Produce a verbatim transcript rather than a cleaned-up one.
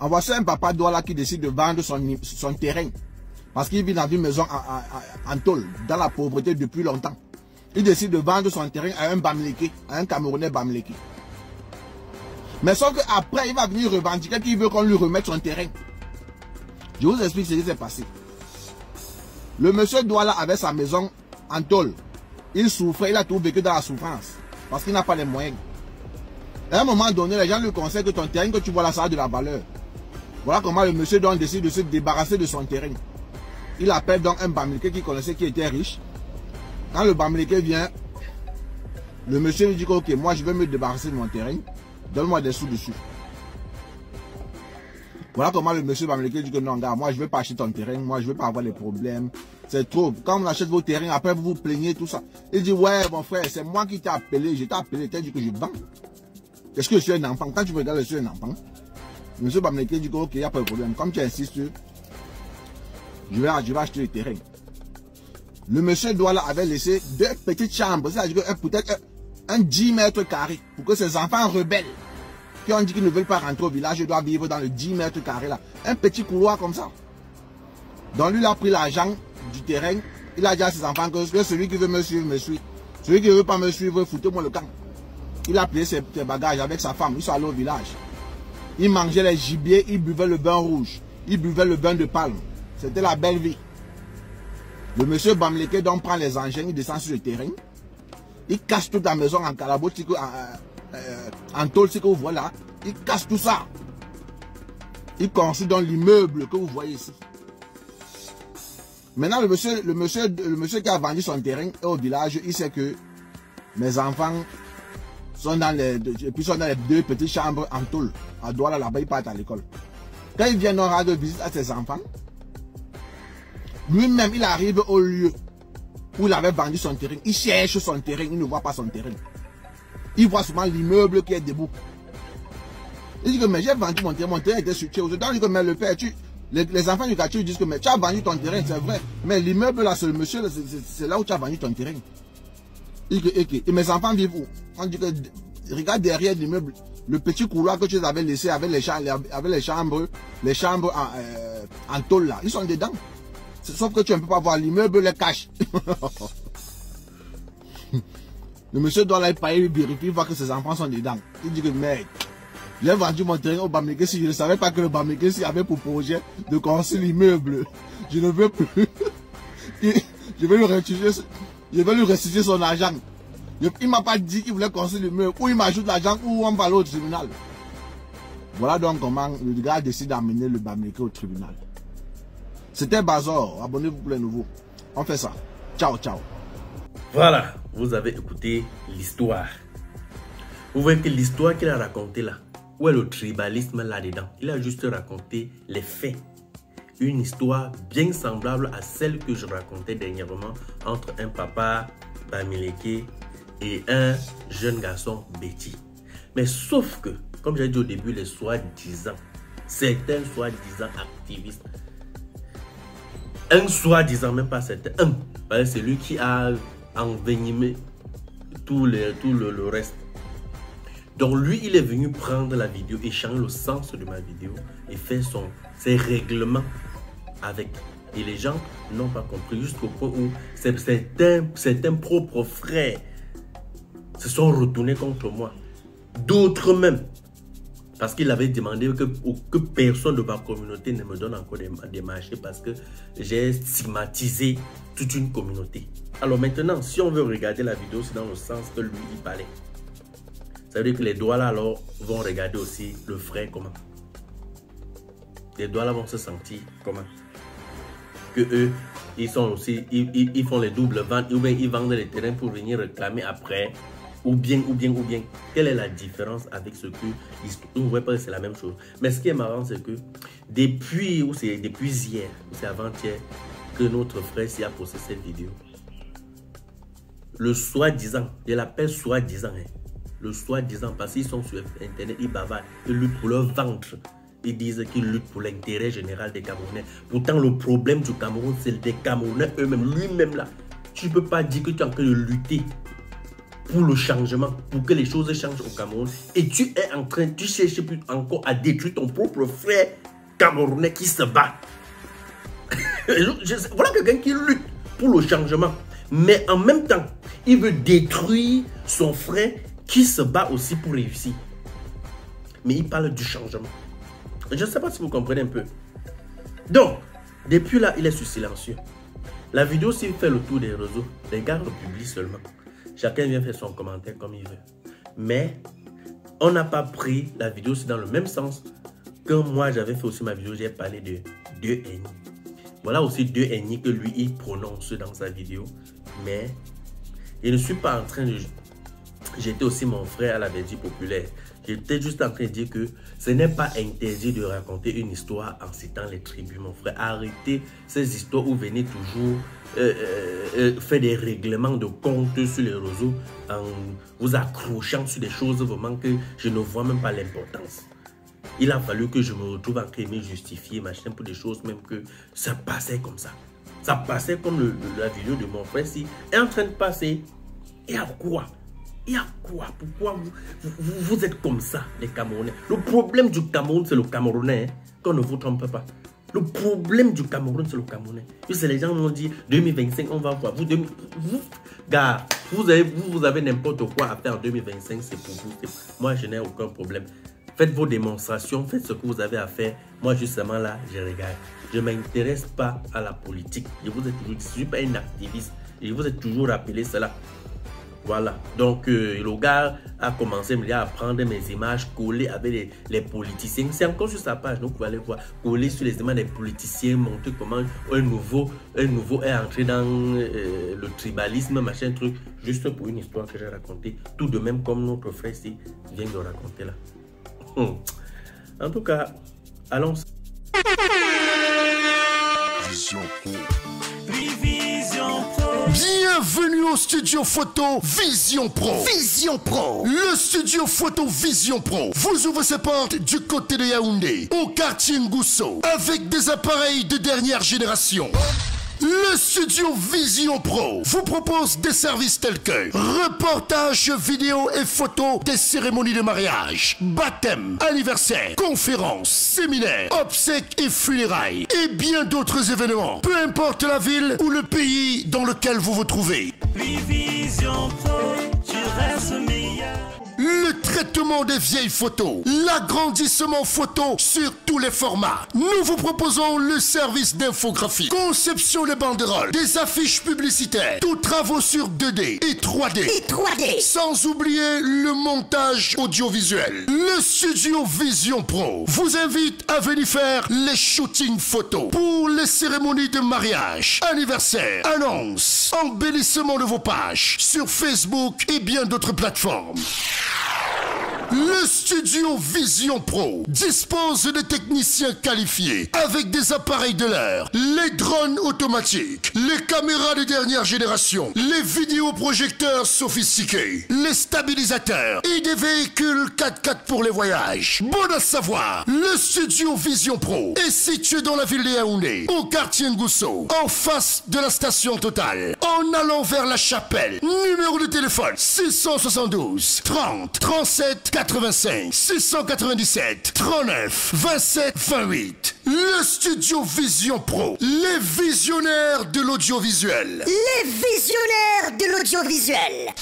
En voici un papa Douala qui décide de vendre son, son terrain parce qu'il vit dans une maison en, en, en tôle, dans la pauvreté depuis longtemps. Il décide de vendre son terrain à un Bamléké, à un Camerounais Bamléké. Mais sauf qu'après, il va venir revendiquer qu'il veut qu'on lui remette son terrain. Je vous explique ce qui s'est passé. Le monsieur Douala avait sa maison en tôle. Il souffrait, il a tout vécu dans la souffrance parce qu'il n'a pas les moyens. À un moment donné, les gens lui conseillent que ton terrain que tu vois là, ça a de la valeur. Voilà comment le monsieur donc décide de se débarrasser de son terrain. Il appelle donc un Bamléké qu'il connaissait, qui était riche. Quand le Bamléké vient, le monsieur lui dit que, ok, moi je vais me débarrasser de mon terrain, donne-moi des sous dessus. Voilà comment le monsieur Bamléké dit que non, gars, moi je ne veux pas acheter ton terrain, moi je ne veux pas avoir les problèmes, c'est trop. Quand on achète vos terrains, après vous vous plaignez, tout ça. Il dit, ouais, mon frère, c'est moi qui t'ai appelé, je t'ai appelé, t'as dit que je vends. Est-ce que je suis un enfant? Quand tu me regardes, je suis un enfant. Monsieur Bamléké dit que, ok, il n'y a pas de problème. Comme tu insistes, je vais, je vais acheter le terrain. Le monsieur Douala avait laissé deux petites chambres, c'est-à-dire peut-être un dix mètres carrés, pour que ses enfants rebelles, qui ont dit qu'ils ne veulent pas rentrer au village, doivent vivre dans le dix mètres carrés là. Un petit couloir comme ça. Donc lui, il a pris l'argent du terrain, il a dit à ses enfants que celui qui veut me suivre, me suit. Celui qui ne veut pas me suivre, foutez-moi le camp. Il a pris ses, ses bagages avec sa femme, ils sont allés au village. Ils mangeaient les gibiers, ils buvaient le vin rouge, ils buvaient le vin de palme. C'était la belle vie. Le monsieur Bamléké donc prend les engins, il descend sur le terrain, il casse toute la maison en calabout, en tôle, ce que vous voyez là, il casse tout ça. Il construit dans l'immeuble que vous voyez ici. Maintenant, le monsieur, le, monsieur, le monsieur qui a vendu son terrain au village, il sait que mes enfants sont dans les, puis sont dans les deux petites chambres en tôle. À Douala, là-bas, ils partent à l'école. Quand il vient en rendre visite à ses enfants, lui-même, il arrive au lieu où il avait vendu son terrain. Il cherche son terrain, il ne voit pas son terrain. Il voit souvent l'immeuble qui est debout. Il dit que, mais j'ai vendu mon terrain, mon terrain était situé. Aujourd'hui, il dit que, mais le père, tu, les, les enfants du quartier disent que, mais tu as vendu ton terrain, c'est vrai. Mais l'immeuble là, c'est le monsieur, c'est là où tu as vendu ton terrain. Il dit que, okay. Et mes enfants vivent où? On dit que, regarde derrière l'immeuble, le petit couloir que tu avais laissé avec les chambres, avec les chambres, les chambres en, euh, en tôle là, ils sont dedans. Sauf que tu ne peux pas voir l'immeuble, le cache. Le monsieur doit aller payer, lui vérifier, il voit que ses enfants sont dedans. Il dit que mec, j'ai vendu mon terrain au Bamléké, si je ne savais pas que le Bamléké si avait pour projet de construire l'immeuble. Je ne veux plus. Je vais lui restituer, je vais lui restituer son argent. Il ne m'a pas dit qu'il voulait construire l'immeuble. Ou il m'ajoute l'argent ou on va aller au tribunal. Voilà donc comment le gars décide d'amener le Bamléké au tribunal. C'était Bazor, abonnez-vous pour les nouveaux. On fait ça. Ciao, ciao. Voilà, vous avez écouté l'histoire. Vous voyez que l'histoire qu'il a racontée là, où est le tribalisme là-dedans? Il a juste raconté les faits. Une histoire bien semblable à celle que je racontais dernièrement entre un papa Bamléké et un jeune garçon Betty. Mais sauf que, comme j'ai dit au début, les soi-disant, certains soi-disant activistes, un soi-disant, même pas certain, un, celui qui a envenimé tout, le, tout le, le reste. Donc lui, il est venu prendre la vidéo et changer le sens de ma vidéo et faire son, ses règlements avec. Et les gens n'ont pas compris jusqu'au point où certains, certains propres frères se sont retournés contre moi. D'autres même. Parce qu'il avait demandé que, que personne de ma communauté ne me donne encore des, des marchés parce que j'ai stigmatisé toute une communauté. Alors maintenant, si on veut regarder la vidéo, c'est dans le sens que lui, il parlait. Ça veut dire que les Douala alors vont regarder aussi le frère comment. Les Douala vont se sentir comment. Que eux, ils sont aussi, ils, ils, ils font les doubles ventes, ou bien ils vendent les terrains pour venir réclamer après. Ou bien, ou bien, ou bien. Quelle est la différence avec ce que on voit pas que c'est la même chose. Mais ce qui est marrant, c'est que depuis, ou c'est depuis hier, ou c'est avant-hier, que notre frère s'y a posté cette vidéo. Le soi-disant, je l'appelle soi-disant, hein. Le soi-disant, parce qu'ils sont sur Internet, ils bavardent, ils luttent pour leur ventre. Ils disent qu'ils luttent pour l'intérêt général des Camerounais. Pourtant, le problème du Cameroun, c'est des Camerounais eux-mêmes, lui-même là. Tu ne peux pas dire que tu es en train de lutter pour le changement, pour que les choses changent au Cameroun. Et tu es en train, tu cherches plus encore à détruire ton propre frère camerounais qui se bat. Voilà quelqu'un qui lutte pour le changement. Mais en même temps, il veut détruire son frère qui se bat aussi pour réussir. Mais il parle du changement. Je ne sais pas si vous comprenez un peu. Donc, depuis là, il est sur silencieux. La vidéo, s'il fait le tour des réseaux, les gars le publient seulement. Chacun vient faire son commentaire comme il veut. Mais, on n'a pas pris la vidéo, c'est dans le même sens que moi, j'avais fait aussi ma vidéo, j'ai parlé de deux ennemis. Voilà aussi deux ennemis que lui, il prononce dans sa vidéo. Mais, je ne suis pas en train de... J'étais aussi mon frère à la Belgique populaire. J'étais juste en train de dire que ce n'est pas interdit de raconter une histoire en citant les tribus, mon frère. Arrêtez ces histoires où venez toujours euh, euh, faire des règlements de compte sur les réseaux en vous accrochant sur des choses vraiment que je ne vois même pas l'importance. Il a fallu que je me retrouve en train de me justifier, machin, pour des choses même que ça passait comme ça. Ça passait comme le, la vidéo de mon frère si est en train de passer. Et à quoi? Il y a quoi? Pourquoi vous, vous, vous êtes comme ça, les Camerounais? Le problème du Cameroun, c'est le Camerounais. Hein? Qu'on ne vous trompe pas. Le problème du Cameroun, c'est le Camerounais. Parce que les gens m'ont dit, deux mille vingt-cinq, on va voir. Vous, deux mille, vous, gars, vous avez, vous, vous avez n'importe quoi à faire en deux mille vingt-cinq, c'est pour vous. Moi, je n'ai aucun problème. Faites vos démonstrations, faites ce que vous avez à faire. Moi, justement, là, je regarde. Je ne m'intéresse pas à la politique. Je vous ai toujours dit, je ne suis pas un activiste. Je vous ai toujours rappelé cela. Voilà, donc euh, le gars a commencé à prendre mes images collées avec les, les politiciens. C'est encore sur sa page, donc vous allez voir. Collées sur les images des politiciens, montrer comment un nouveau, un nouveau est entré dans euh, le tribalisme, machin, truc. Juste pour une histoire que j'ai racontée. Tout de même comme notre frère ici vient de raconter là. Hum. En tout cas, allons. Vision Pro. Vision Pro. Bienvenue au studio photo Vision Pro. Vision Pro. Le studio photo Vision Pro vous ouvre ses portes du côté de Yaoundé, au quartier Ngousso, avec des appareils de dernière génération. Le studio Vision Pro vous propose des services tels que reportages vidéo et photos des cérémonies de mariage, baptême, anniversaire, conférences, séminaires, obsèques et funérailles et bien d'autres événements, peu importe la ville ou le pays dans lequel vous vous trouvez. Vision Pro, je reste meilleur. Le traitement des vieilles photos, l'agrandissement photo sur tous les formats. Nous vous proposons le service d'infographie, conception des banderoles, des affiches publicitaires, tous travaux sur deux D et trois D. Et trois D. Sans oublier le montage audiovisuel. Le studio Vision Pro vous invite à venir faire les shootings photos pour les cérémonies de mariage, anniversaire, annonces, embellissement de vos pages sur Facebook et bien d'autres plateformes. Le studio Vision Pro dispose de techniciens qualifiés avec des appareils de l'heure, les drones automatiques, les caméras de dernière génération, les vidéoprojecteurs sophistiqués, les stabilisateurs et des véhicules quatre quatre pour les voyages. Bon à savoir, le studio Vision Pro est situé dans la ville de Yaoundé, au quartier Ngousso, en face de la station Total, en allant vers la chapelle. Numéro de téléphone six sept deux, trente, trente-sept, quatre-vingt-cinq, six neuf sept, trente-neuf, vingt-sept, vingt-huit. Le studio Vision Pro, les visionnaires de l'audiovisuel. Les visionnaires de l'audiovisuel.